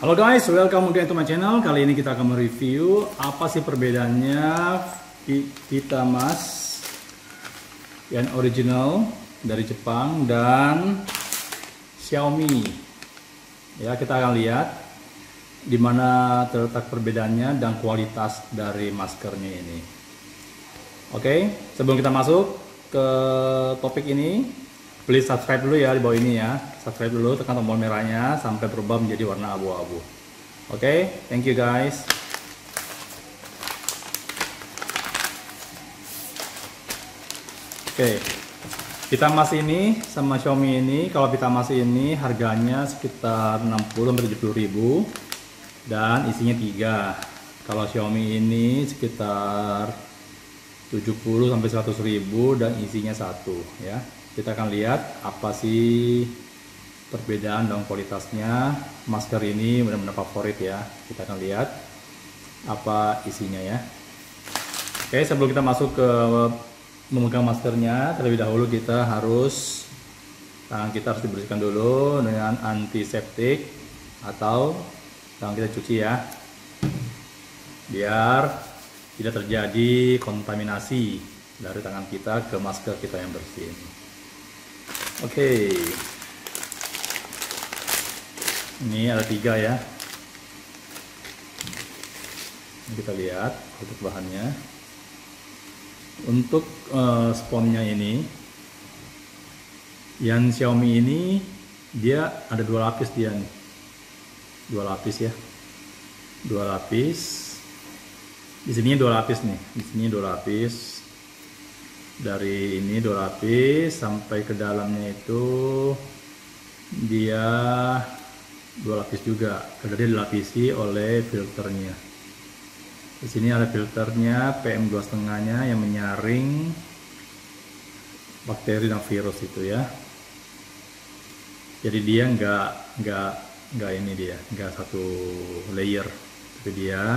Halo guys, welcome again to my channel. Kali ini kita akan mereview apa sih perbedaannya Pitta Mask yang original dari Jepang dan Xiaomi. Ya, kita akan lihat di mana terletak perbedaannya dan kualitas dari maskernya ini. Oke, sebelum kita masuk ke topik ini, please subscribe dulu ya di bawah ini ya. Subscribe dulu, tekan tombol merahnya sampai berubah menjadi warna abu-abu. Oke, thank you guys. Oke, Pitta Mask ini sama Xiaomi ini, kalau Pitta Mask ini harganya sekitar 60-70 ribu dan isinya 3. Kalau Xiaomi ini sekitar 70-100 ribu dan isinya 1 ya. Kita akan lihat apa sih perbedaan dan kualitasnya. Masker ini benar-benar favorit ya. Kita akan lihat apa isinya ya. Oke, sebelum kita masuk ke memegang maskernya, terlebih dahulu kita harus, tangan kita harus dibersihkan dulu dengan antiseptik atau tangan kita cuci ya, biar tidak terjadi kontaminasi dari tangan kita ke masker kita yang bersih ini. Oke, ini ada 3 ya. Ini kita lihat untuk bahannya. Untuk sponnya ini, yang Xiaomi ini dia ada 2 lapis dia nih. 2 lapis ya. 2 lapis. Di sini 2 lapis nih. Di sini 2 lapis. Dari ini 2 lapis sampai ke dalamnya itu dia 2 lapis juga, kemudian dilapisi oleh filternya. Di sini ada filternya PM2.5 nya yang menyaring bakteri dan virus itu ya. Jadi dia nggak satu layer, tapi dia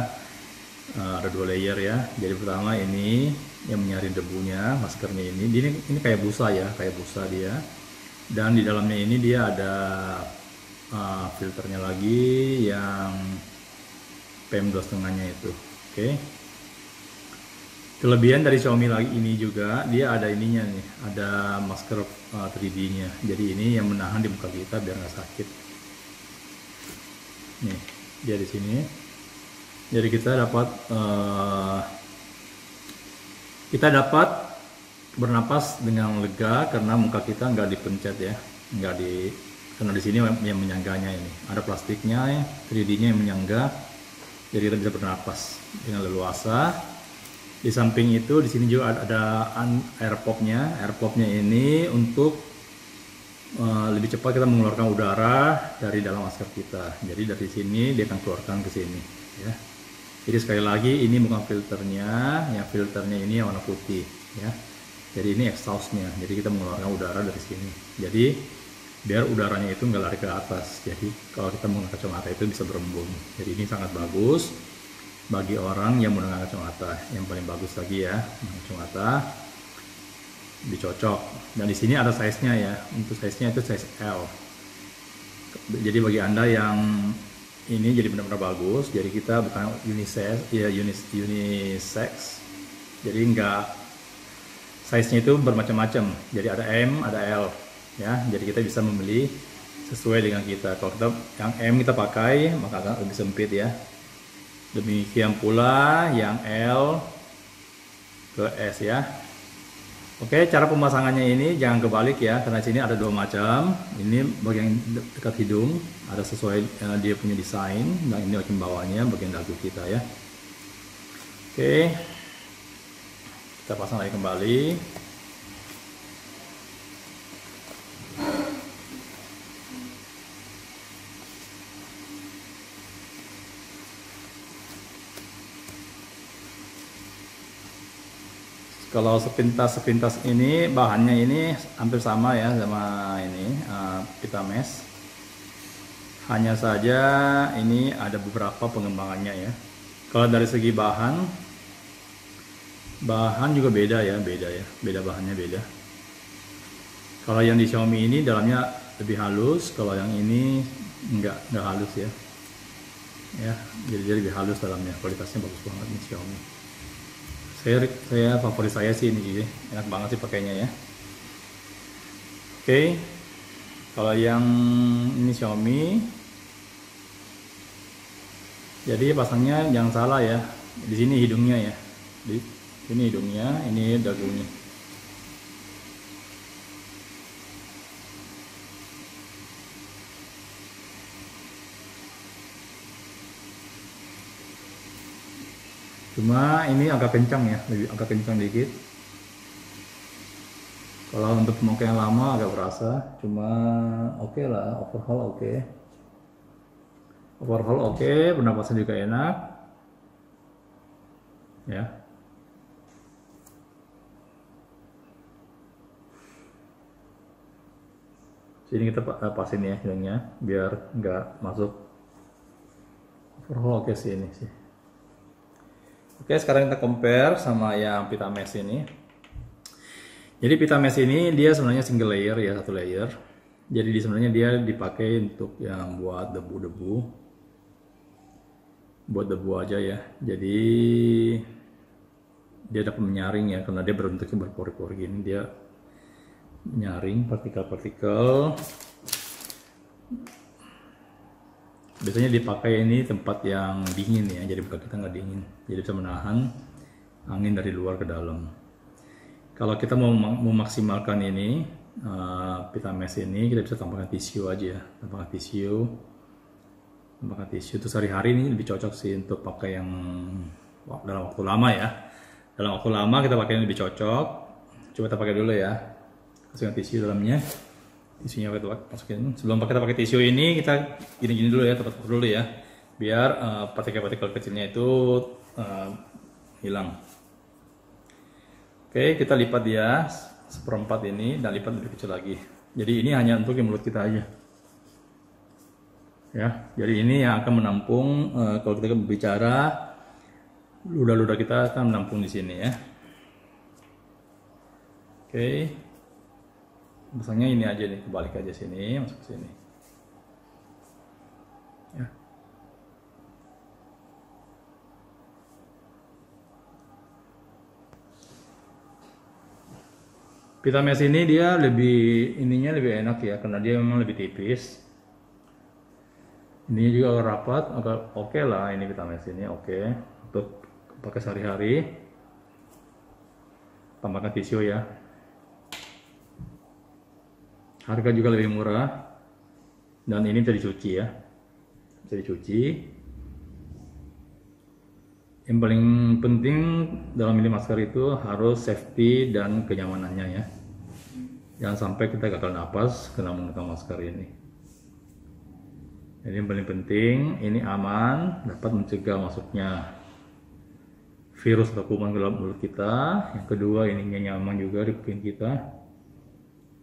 ada 2 layer ya. Jadi pertama ini yang menyaring debunya, maskernya ini kayak busa ya, kayak busa dia. Dan di dalamnya ini dia ada filternya lagi yang PM2.5-nya itu. Oke. Kelebihan dari Xiaomi lagi ini juga dia ada ininya nih, ada masker 3D-nya. Jadi ini yang menahan di muka kita biar nggak sakit. Nih, dia di sini. Jadi kita dapat bernapas dengan lega karena muka kita nggak dipencet ya, karena di sini yang menyangganya ini ada plastiknya ya, 3D-nya yang menyangga, jadi kita bisa bernapas dengan leluasa. Di samping itu di sini juga ada air popnya ini untuk lebih cepat kita mengeluarkan udara dari dalam masker kita. Jadi dari sini dia akan keluarkan ke sini ya. Jadi sekali lagi ini bukan filternya, yang filternya ini yang warna putih ya. Jadi ini exhaustnya, jadi kita mengeluarkan udara dari sini. Jadi biar udaranya itu nggak lari ke atas. Jadi kalau kita menggunakan kacamata itu bisa berembun. Jadi ini sangat bagus bagi orang yang menggunakan kacamata. Yang paling bagus lagi ya, kacamata dicocok. Dan di sini ada size-nya ya. Untuk size-nya itu size L. Jadi bagi Anda yang ini jadi benar-benar bagus. Jadi kita bukan unisex ya, unisex. Jadi enggak, size-nya itu bermacam-macam. Jadi ada M, ada L ya. Jadi kita bisa memilih sesuai dengan kita. Kalau kita yang M kita pakai maka akan lebih sempit ya. Demikian pula yang L ke S ya. Oke, cara pemasangannya ini jangan kebalik ya, karena sini ada 2 macam. Ini bagian dekat hidung, ada sesuai dia punya desain, dan ini bagian bawahnya, bagian dagu kita ya. Oke, kita pasang lagi kembali. Kalau sepintas ini bahannya ini hampir sama ya sama ini Pitta Mask, hanya saja ini ada beberapa pengembangannya ya. Kalau dari segi bahan juga beda bahannya beda. Kalau yang di Xiaomi ini dalamnya lebih halus, kalau yang ini nggak halus ya. ya, jadi dia lebih halus dalamnya, kualitasnya bagus banget nih Xiaomi. Saya favorit saya sih ini, enak banget sih pakainya ya. Oke, kalau yang ini Xiaomi, jadi pasangnya jangan salah ya, di sini hidungnya ya, di sini hidungnya, ini dagunya. Cuma ini agak kencang ya, lebih agak kencang dikit. Kalau untuk pemakai yang lama agak berasa, cuma oke lah, overhaul oke. Overhaul oke, penapasnya juga enak. Ya. Jadi kita pasin ya hidungnya, biar nggak masuk. Overhaul oke sih ini sih. Oke, sekarang kita compare sama yang Pitta Mask ini. Jadi Pitta Mask ini dia sebenarnya single layer ya, satu layer. Jadi sebenarnya dia dipakai untuk yang buat debu-debu. Buat debu aja ya. Jadi dia dapat menyaring ya, karena dia berbentuknya berpori-pori gini, dia menyaring partikel-partikel. Biasanya dipakai ini tempat yang dingin ya, jadi bukan kita nggak dingin, jadi bisa menahan angin dari luar ke dalam. Kalau kita mau memaksimalkan ini Pitta Mask ini, kita bisa tambahkan tisu aja, tambahkan tisu itu sehari-hari ini lebih cocok sih untuk pakai yang dalam waktu lama ya, dalam waktu lama kita pakai yang lebih cocok. Coba kita pakai dulu ya, kasihkan tisu dalamnya. Isinya masukin. Sebelum kita pakai tisu ini, kita gini-gini dulu ya, tempat dulu ya, biar partikel-partikel kecilnya itu hilang. Oke, kita lipat dia seperempat ini dan lipat lebih kecil lagi. Jadi ini hanya untuk yang mulut kita aja. Ya, jadi ini yang akan menampung kalau kita berbicara, ludah-ludah kita akan menampung di sini ya. Oke. Misalnya ini aja nih, kebalik aja sini, masuk ke sini. Ya. Pitta Mask ini dia lebih lebih enak ya, karena dia memang lebih tipis. Ini juga agak rapat, agak oke lah ini Pitta Mask ini, oke untuk pakai sehari-hari. Tambahkan tisu ya. Harga juga lebih murah, dan ini bisa dicuci ya, bisa dicuci. Yang paling penting dalam milih masker itu harus safety dan kenyamanannya ya. Jangan sampai kita gagal napas karena menggunakan masker ini. Jadi yang paling penting ini aman, dapat mencegah masuknya virus atau kuman ke dalam mulut kita. Yang kedua ini nyaman juga di kuping kita.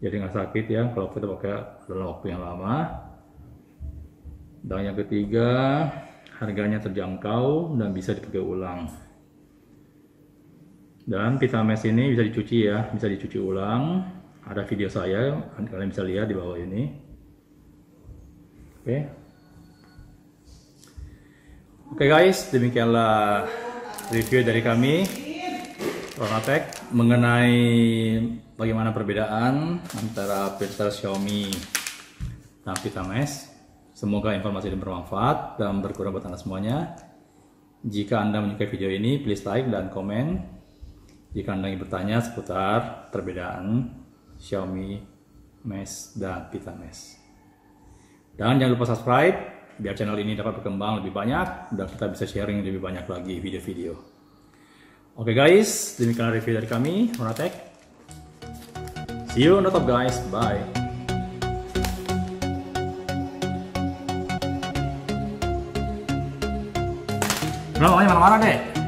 Jadi nggak sakit ya kalau kita pakai dalam waktu yang lama. Dan yang ketiga, harganya terjangkau dan bisa dipakai ulang. Dan Pitta Mask ini bisa dicuci ya, bisa dicuci ulang. Ada video saya, kalian bisa lihat di bawah ini. Oke. Oke guys, demikianlah review dari kami Ronatech mengenai bagaimana perbedaan antara filter Xiaomi dan Pitta Mask. Semoga informasi ini bermanfaat dan berguna buat Anda semuanya. Jika Anda menyukai video ini, please like dan komen. Jika Anda ingin bertanya seputar perbedaan Xiaomi Mask dan Pitta Mask. Dan jangan lupa subscribe, biar channel ini dapat berkembang lebih banyak, dan kita bisa sharing lebih banyak lagi video-video. Oke guys, demikianlah review dari kami, Ronatech. See you on the top guys, bye. Lo makanya marah-marah deh.